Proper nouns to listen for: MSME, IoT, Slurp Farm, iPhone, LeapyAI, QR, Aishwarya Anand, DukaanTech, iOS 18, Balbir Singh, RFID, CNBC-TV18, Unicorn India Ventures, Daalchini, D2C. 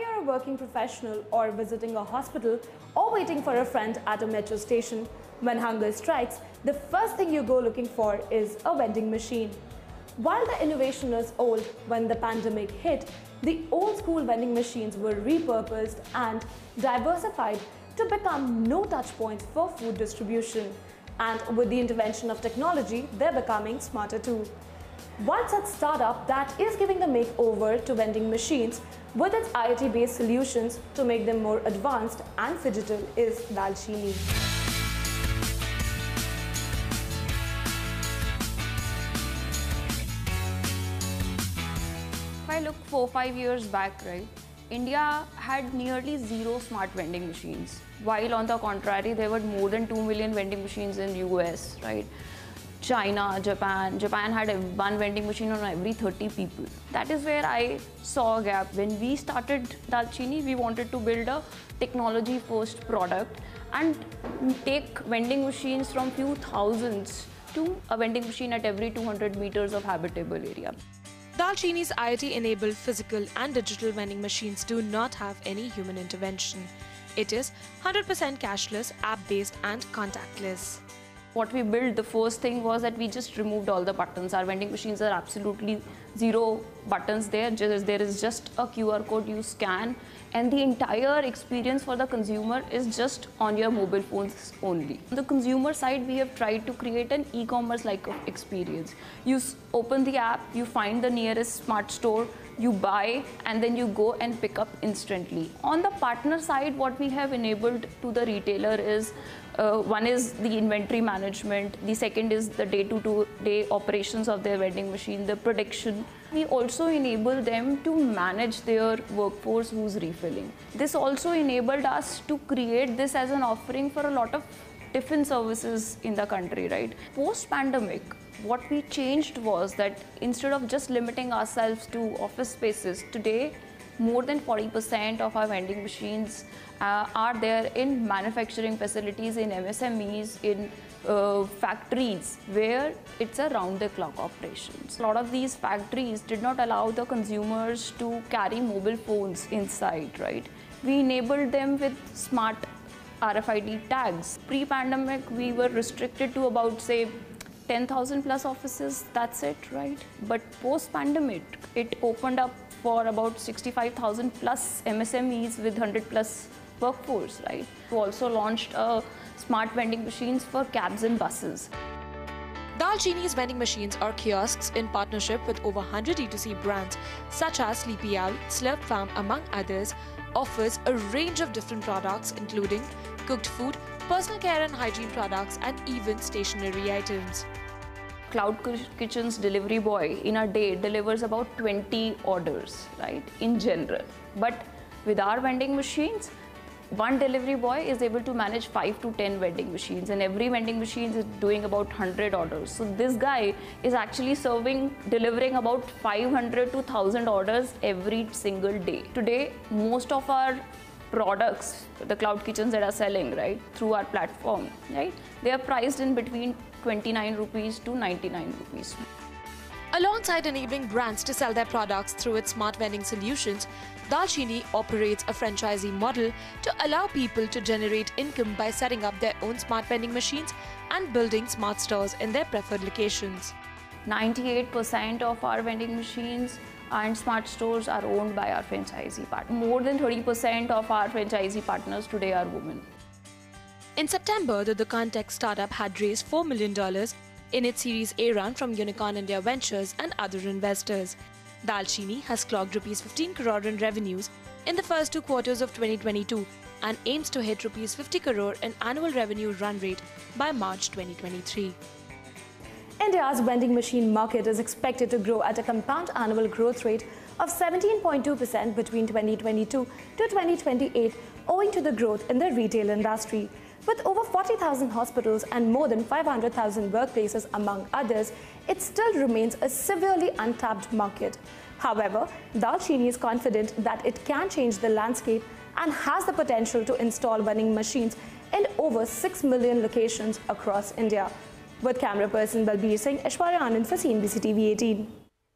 you're a working professional or visiting a hospital or waiting for a friend at a metro station, when hunger strikes, the first thing you go looking for is a vending machine. While the innovation is old, when the pandemic hit, the old school vending machines were repurposed and diversified to become no-touch points for food distribution. And with the intervention of technology, they're becoming smarter too. One such startup that is giving the makeover to vending machines with its IoT-based solutions to make them more advanced and digital is Daalchini. If I look 4-5 years back, right, India had nearly zero smart vending machines, while on the contrary, there were more than 2 million vending machines in US, right? China, Japan had one vending machine on every 30 people. That is where I saw a gap. When we started Daalchini, we wanted to build a technology-first product and take vending machines from few thousands to a vending machine at every 200 meters of habitable area. Daalchini's IoT-enabled physical and digital vending machines do not have any human intervention. It is 100% cashless, app-based and contactless. What we built, the first thing was that we just removed all the buttons. Our vending machines are absolutely zero buttons there. There is just a QR code you scan and the entire experience for the consumer is just on your mobile phones only. On the consumer side, we have tried to create an e-commerce like experience. You open the app, you find the nearest smart store, you buy and then you go and pick up instantly. On the partner side, what we have enabled to the retailer is one is the inventory management, the second is the day-to-day operations of their vending machine, the prediction. We also enable them to manage their workforce who's refilling. This also enabled us to create this as an offering for a lot of different services in the country, right? Post-pandemic, what we changed was that instead of just limiting ourselves to office spaces, today more than 40% of our vending machines are there in manufacturing facilities, in MSMEs, in factories where it's a round-the-clock operations. A lot of these factories did not allow the consumers to carry mobile phones inside, right? We enabled them with smart RFID tags. Pre-pandemic, we were restricted to about, say, 10,000 plus offices, that's it, right? But post-pandemic, it opened up for about 65,000 plus MSMEs with 100 plus workforce, right? We also launched smart vending machines for cabs and buses. Daalchini's vending machines are kiosks in partnership with over 100 D2C brands such as LeapyAI, Slurp Farm, among others, offers a range of different products including cooked food, personal care and hygiene products and even stationery items. Cloud Kitchen's delivery boy in a day delivers about 20 orders, right, in general. But with our vending machines, one delivery boy is able to manage 5 to 10 vending machines and every vending machine is doing about 100 orders. So this guy is actually delivering about 500 to 1000 orders every single day. Today, most of our products, the cloud kitchens that are selling, right, through our platform, right, they are priced in between 29 rupees to 99 rupees. Alongside enabling brands to sell their products through its smart vending solutions, Daalchini operates a franchisee model to allow people to generate income by setting up their own smart vending machines and building smart stores in their preferred locations. 98% of our vending machines and smart stores are owned by our franchisee partners. More than 30% of our franchisee partners today are women. In September, the DukaanTech startup had raised $4 million in its Series A round from Unicorn India Ventures and other investors. Daalchini has clocked Rs 15 crore in revenues in the first 2 quarters of 2022 and aims to hit Rs 50 crore in annual revenue run rate by March 2023. India's vending machine market is expected to grow at a compound annual growth rate of 17.2% between 2022 to 2028 owing to the growth in the retail industry. With over 40,000 hospitals and more than 500,000 workplaces among others, it still remains a severely untapped market. However, Daalchini is confident that it can change the landscape and has the potential to install vending machines in over 6 million locations across India. With camera person Balbir Singh, Aishwarya Anand for CNBC-TV18.